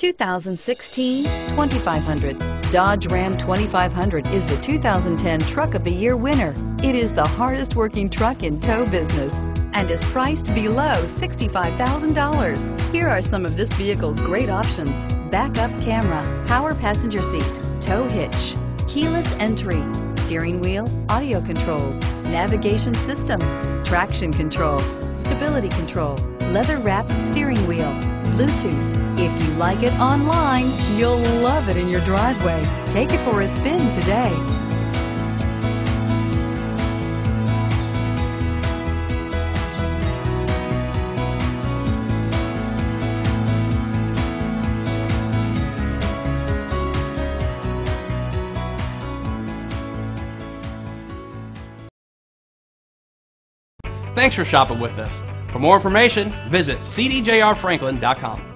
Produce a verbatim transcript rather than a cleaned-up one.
two thousand sixteen twenty-five hundred. Dodge Ram twenty-five hundred is the two thousand ten Truck of the Year winner. It is the hardest working truck in tow business and is priced below sixty-five thousand dollars. Here are some of this vehicle's great options: backup camera, power passenger seat, tow hitch, keyless entry, steering wheel audio controls, navigation system, traction control, stability control, leather-wrapped steering wheel, Bluetooth. If you like it online, you'll love it in your driveway. Take it for a spin today. Thanks for shopping with us. For more information, visit c d j r franklin dot com.